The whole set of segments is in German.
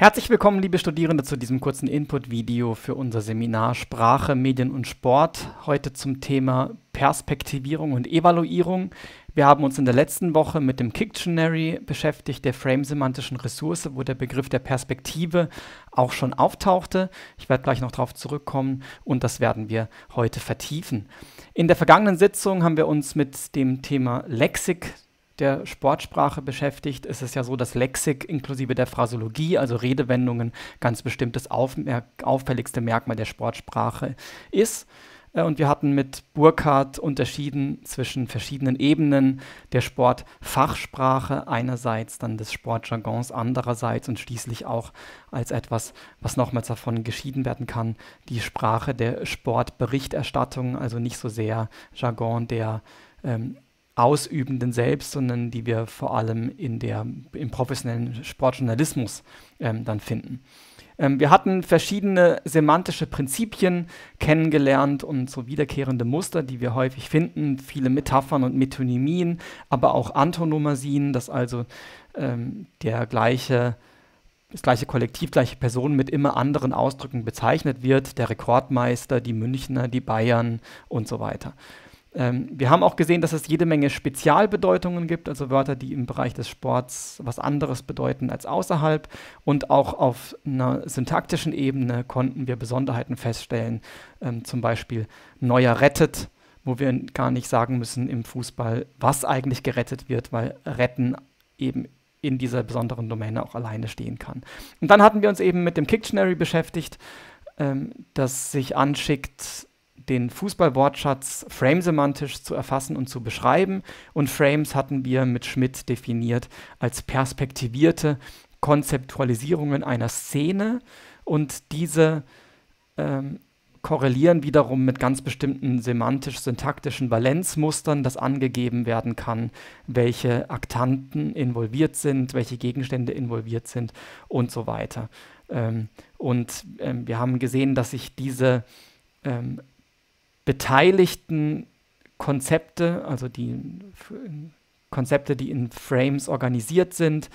Herzlich willkommen, liebe Studierende, zu diesem kurzen Input-Video für unser Seminar Sprache, Medien und Sport. Heute zum Thema Perspektivierung und Evaluierung. Wir haben uns in der letzten Woche mit dem Kicktionary beschäftigt, der Frame-semantischen Ressource, wo der Begriff der Perspektive auch schon auftauchte. Ich werde gleich noch darauf zurückkommen und das werden wir heute vertiefen. In der vergangenen Sitzung haben wir uns mit dem Thema Lexik der Sportsprache beschäftigt. Es ist ja so, dass Lexik inklusive der Phrasologie, also Redewendungen, ganz bestimmtes auffälligste Merkmal der Sportsprache ist. Und wir hatten mit Burkhardt unterschieden zwischen verschiedenen Ebenen der Sportfachsprache einerseits, dann des Sportjargons andererseits und schließlich auch als etwas, was nochmals davon geschieden werden kann, die Sprache der Sportberichterstattung, also nicht so sehr Jargon der Ausübenden selbst, sondern die wir vor allem im professionellen Sportjournalismus dann finden. Wir hatten verschiedene semantische Prinzipien kennengelernt und so wiederkehrende Muster, die wir häufig finden, viele Metaphern und Metonymien, aber auch Antonomasien, dass also das gleiche Kollektiv, gleiche Person mit immer anderen Ausdrücken bezeichnet wird, der Rekordmeister, die Münchner, die Bayern und so weiter. Wir haben auch gesehen, dass es jede Menge Spezialbedeutungen gibt, also Wörter, die im Bereich des Sports was anderes bedeuten als außerhalb. Und auch auf einer syntaktischen Ebene konnten wir Besonderheiten feststellen, zum Beispiel Neuer rettet, wo wir gar nicht sagen müssen im Fußball, was eigentlich gerettet wird, weil retten eben in dieser besonderen Domäne auch alleine stehen kann. Und dann hatten wir uns eben mit dem Kicktionary beschäftigt, das sich anschickt, den Fußballwortschatz framesemantisch zu erfassen und zu beschreiben. Und Frames hatten wir mit Schmidt definiert als perspektivierte Konzeptualisierungen einer Szene. Und diese korrelieren wiederum mit ganz bestimmten semantisch-syntaktischen Valenzmustern, das angegeben werden kann, welche Aktanten involviert sind, welche Gegenstände involviert sind und so weiter. Wir haben gesehen, dass sich diese beteiligten Konzepte, also die Konzepte, die in Frames organisiert sind,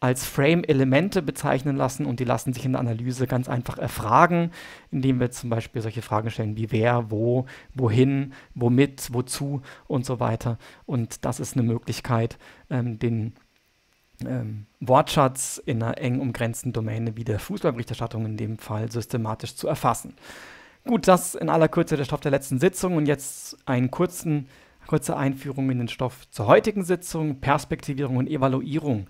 als Frame-Elemente bezeichnen lassen und die lassen sich in der Analyse ganz einfach erfragen, indem wir zum Beispiel solche Fragen stellen wie wer, wo, wohin, womit, wozu und so weiter. Und das ist eine Möglichkeit, den Wortschatz in einer eng umgrenzten Domäne wie der Fußballberichterstattung in dem Fall systematisch zu erfassen. Gut, das in aller Kürze der Stoff der letzten Sitzung und jetzt eine kurze Einführung in den Stoff zur heutigen Sitzung, Perspektivierung und Evaluierung.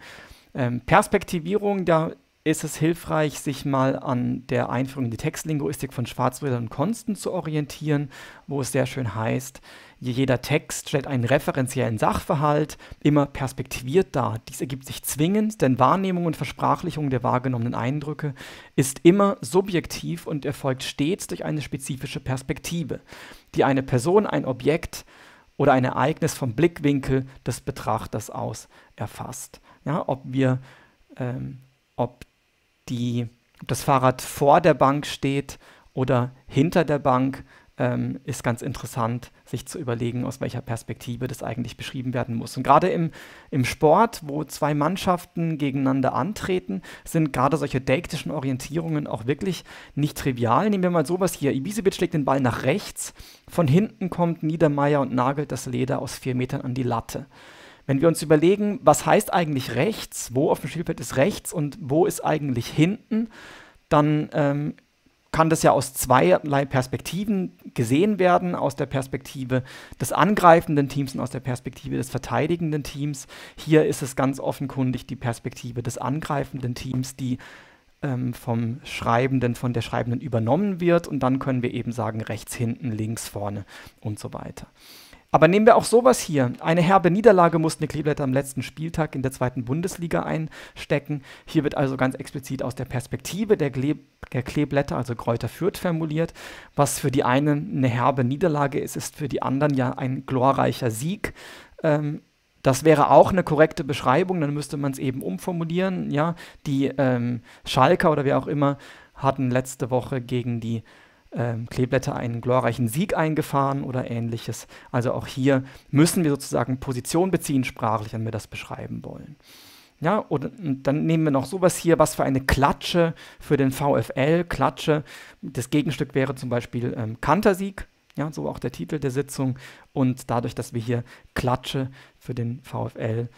Perspektivierung, da ist es hilfreich, sich mal an der Einführung in die Textlinguistik von Schwarzwälder und Konsten zu orientieren, wo es sehr schön heißt, jeder Text stellt einen referenziellen Sachverhalt, immer perspektiviert dar. Dies ergibt sich zwingend, denn Wahrnehmung und Versprachlichung der wahrgenommenen Eindrücke ist immer subjektiv und erfolgt stets durch eine spezifische Perspektive, die eine Person, ein Objekt oder ein Ereignis vom Blickwinkel des Betrachters aus erfasst. Ja, ob das Fahrrad vor der Bank steht oder hinter der Bank, ist ganz interessant, sich zu überlegen, aus welcher Perspektive das eigentlich beschrieben werden muss. Und gerade im Sport, wo zwei Mannschaften gegeneinander antreten, sind gerade solche dektischen Orientierungen auch wirklich nicht trivial. Nehmen wir mal sowas hier. Ibisevic schlägt den Ball nach rechts, von hinten kommt Niedermeier und nagelt das Leder aus 4 Metern an die Latte. Wenn wir uns überlegen, was heißt eigentlich rechts, wo auf dem Spielfeld ist rechts und wo ist eigentlich hinten, dann kann das ja aus zweierlei Perspektiven gesehen werden, aus der Perspektive des angreifenden Teams und aus der Perspektive des verteidigenden Teams. Hier ist es ganz offenkundig die Perspektive des angreifenden Teams, die von der Schreibenden übernommen wird und dann können wir eben sagen, rechts, hinten, links, vorne und so weiter. Aber nehmen wir auch sowas hier. Eine herbe Niederlage mussten die Kleeblätter am letzten Spieltag in der 2. Bundesliga einstecken. Hier wird also ganz explizit aus der Perspektive der Kleeblätter, also Greuther Fürth, formuliert. Was für die einen eine herbe Niederlage ist, ist für die anderen ja ein glorreicher Sieg. Das wäre auch eine korrekte Beschreibung, dann müsste man es eben umformulieren. Ja? Die Schalker oder wer auch immer hatten letzte Woche gegen die Kleeblätter einen glorreichen Sieg eingefahren oder ähnliches. Also auch hier müssen wir sozusagen Position beziehen sprachlich, wenn wir das beschreiben wollen. Ja, und dann nehmen wir noch sowas hier, was für eine Klatsche für den VfL, Klatsche. Das Gegenstück wäre zum Beispiel Kantersieg, ja, so auch der Titel der Sitzung. Und dadurch, dass wir hier Klatsche für den VfL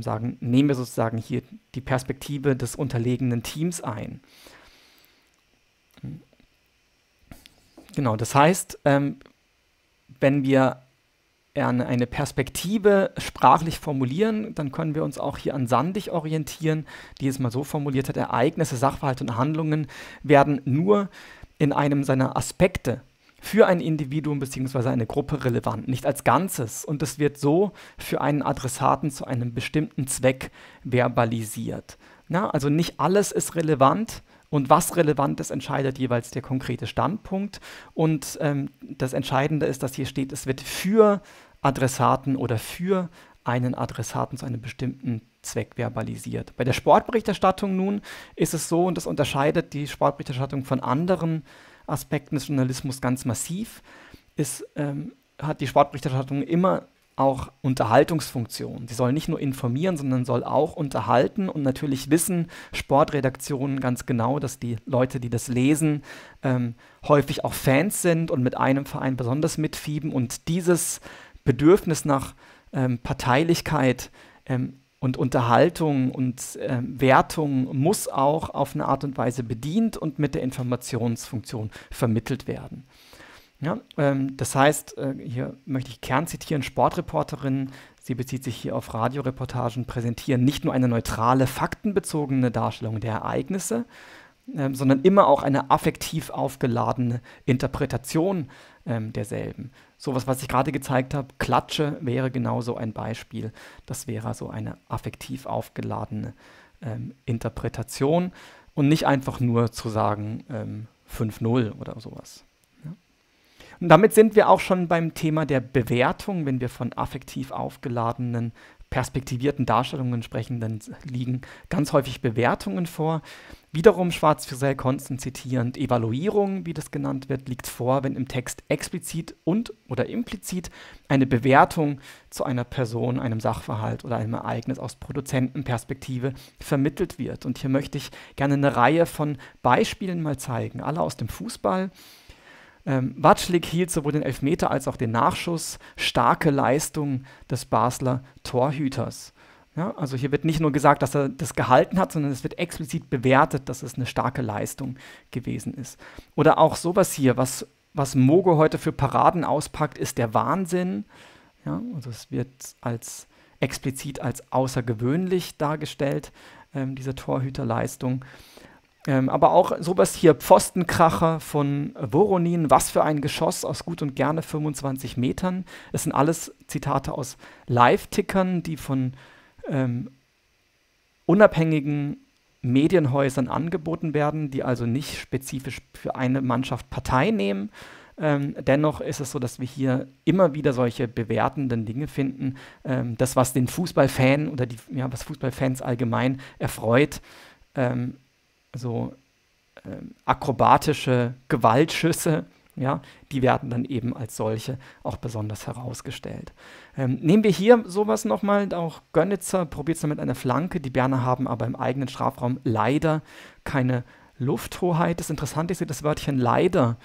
sagen, nehmen wir sozusagen hier die Perspektive des unterlegenen Teams ein. Genau, das heißt, wenn wir eine Perspektive sprachlich formulieren, dann können wir uns auch hier an Sandig orientieren, die es mal so formuliert hat: Ereignisse, Sachverhalte und Handlungen werden nur in einem seiner Aspekte für ein Individuum bzw. eine Gruppe relevant, nicht als Ganzes. Und es wird so für einen Adressaten zu einem bestimmten Zweck verbalisiert. Na, also nicht alles ist relevant. Und was relevant ist, entscheidet jeweils der konkrete Standpunkt. Und das Entscheidende ist, dass hier steht, es wird für Adressaten oder für einen Adressaten zu einem bestimmten Zweck verbalisiert. Bei der Sportberichterstattung nun ist es so, und das unterscheidet die Sportberichterstattung von anderen Aspekten des Journalismus ganz massiv, hat die Sportberichterstattung immer auch Unterhaltungsfunktion. Sie soll nicht nur informieren, sondern soll auch unterhalten, und natürlich wissen Sportredaktionen ganz genau, dass die Leute, die das lesen, häufig auch Fans sind und mit einem Verein besonders mitfieben, und dieses Bedürfnis nach Parteilichkeit und Unterhaltung und Wertung muss auch auf eine Art und Weise bedient und mit der Informationsfunktion vermittelt werden. Ja, das heißt, hier möchte ich Kern zitieren, Sportreporterin, sie bezieht sich hier auf Radioreportagen, präsentieren nicht nur eine neutrale, faktenbezogene Darstellung der Ereignisse, sondern immer auch eine affektiv aufgeladene Interpretation derselben. Sowas, was ich gerade gezeigt habe, Klatsche, wäre genauso ein Beispiel. Das wäre so eine affektiv aufgeladene Interpretation und nicht einfach nur zu sagen 5-0 oder sowas. Und damit sind wir auch schon beim Thema der Bewertung. Wenn wir von affektiv aufgeladenen, perspektivierten Darstellungen sprechen, dann liegen ganz häufig Bewertungen vor. Wiederum Schwarzwälder, Konsten zitierend: Evaluierung, wie das genannt wird, liegt vor, wenn im Text explizit und oder implizit eine Bewertung zu einer Person, einem Sachverhalt oder einem Ereignis aus Produzentenperspektive vermittelt wird. Und hier möchte ich gerne eine Reihe von Beispielen mal zeigen, alle aus dem Fußball. Watschlik hielt sowohl den Elfmeter als auch den Nachschuss, starke Leistung des Basler Torhüters. Ja, also hier wird nicht nur gesagt, dass er das gehalten hat, sondern es wird explizit bewertet, dass es eine starke Leistung gewesen ist. Oder auch sowas hier, was Mogo heute für Paraden auspackt, ist der Wahnsinn. Ja, also es wird als explizit als außergewöhnlich dargestellt, diese Torhüterleistung. Aber auch sowas hier, Pfostenkracher von Voronin, was für ein Geschoss aus gut und gerne 25 Metern. Das sind alles Zitate aus Live-Tickern, die von unabhängigen Medienhäusern angeboten werden, die also nicht spezifisch für eine Mannschaft Partei nehmen. Dennoch ist es so, dass wir hier immer wieder solche bewertenden Dinge finden. Das, was den Fußballfan oder was Fußballfans allgemein erfreut, akrobatische Gewaltschüsse, ja, die werden dann eben als solche auch besonders herausgestellt. Nehmen wir hier sowas nochmal, auch Gönnitzer probiert es dann mit einer Flanke, die Berner haben aber im eigenen Strafraum leider keine Lufthoheit. Das Interessante ist hier das Wörtchen leider.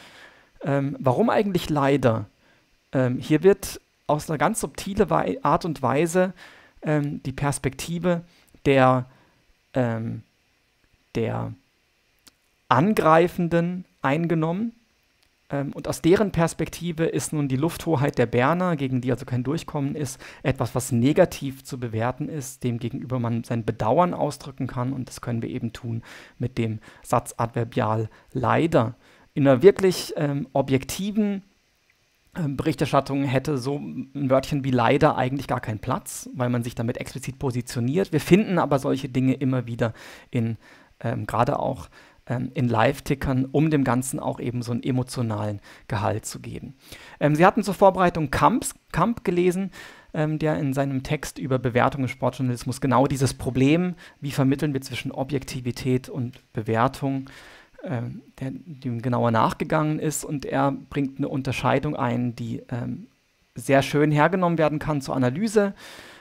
Warum eigentlich leider? Hier wird aus einer ganz subtilen Art und Weise die Perspektive der Angreifenden eingenommen, und aus deren Perspektive ist nun die Lufthoheit der Berner, gegen die also kein Durchkommen ist, etwas, was negativ zu bewerten ist, demgegenüber man sein Bedauern ausdrücken kann, und das können wir eben tun mit dem Satzadverbial leider. In einer wirklich objektiven Berichterstattung hätte so ein Wörtchen wie leider eigentlich gar keinen Platz, weil man sich damit explizit positioniert. Wir finden aber solche Dinge immer wieder in gerade auch in Live-Tickern, um dem Ganzen auch eben so einen emotionalen Gehalt zu geben. Sie hatten zur Vorbereitung Kamp gelesen, der in seinem Text über Bewertung im Sportjournalismus genau dieses Problem, wie vermitteln wir zwischen Objektivität und Bewertung, dem genauer nachgegangen ist, und er bringt eine Unterscheidung ein, die sehr schön hergenommen werden kann zur Analyse.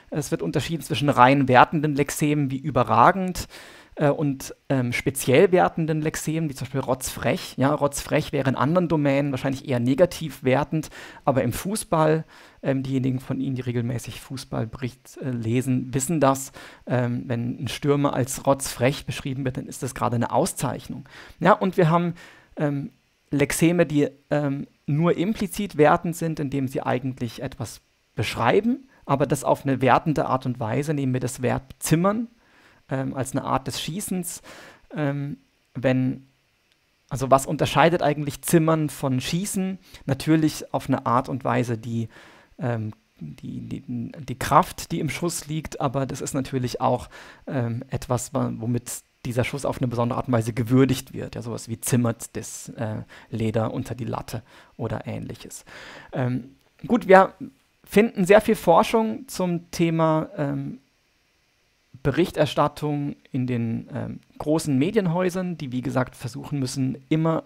Es wird unterschieden zwischen rein wertenden Lexemen wie überragend und speziell wertenden Lexemen, wie zum Beispiel rotzfrech. Ja, rotzfrech wäre in anderen Domänen wahrscheinlich eher negativ wertend, aber im Fußball, diejenigen von Ihnen, die regelmäßig Fußballbericht lesen, wissen das. Wenn ein Stürmer als rotzfrech beschrieben wird, dann ist das gerade eine Auszeichnung. Ja, und wir haben Lexeme, die nur implizit wertend sind, indem sie eigentlich etwas beschreiben, aber das auf eine wertende Art und Weise, nehmen wir das Verb zimmern als eine Art des Schießens. Also was unterscheidet eigentlich Zimmern von Schießen? Natürlich auf eine Art und Weise, die die Kraft, die im Schuss liegt, aber das ist natürlich auch etwas, womit dieser Schuss auf eine besondere Art und Weise gewürdigt wird. Ja, sowas wie zimmert das Leder unter die Latte oder ähnliches. Gut, wir finden sehr viel Forschung zum Thema Berichterstattung in den großen Medienhäusern, die wie gesagt versuchen müssen, immer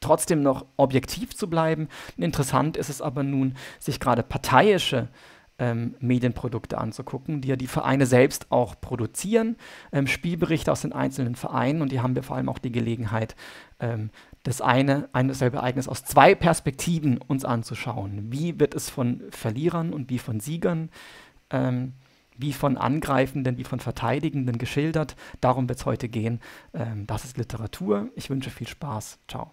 trotzdem noch objektiv zu bleiben. Interessant ist es aber nun, sich gerade parteiische Medienprodukte anzugucken, die ja die Vereine selbst auch produzieren, Spielberichte aus den einzelnen Vereinen, und hier haben wir vor allem auch die Gelegenheit, ein dasselbe Ereignis aus zwei Perspektiven uns anzuschauen. Wie wird es von Verlierern und wie von Siegern, wie von Angreifenden, wie von Verteidigenden geschildert? Darum wird es heute gehen. Das ist Literatur. Ich wünsche viel Spaß. Ciao.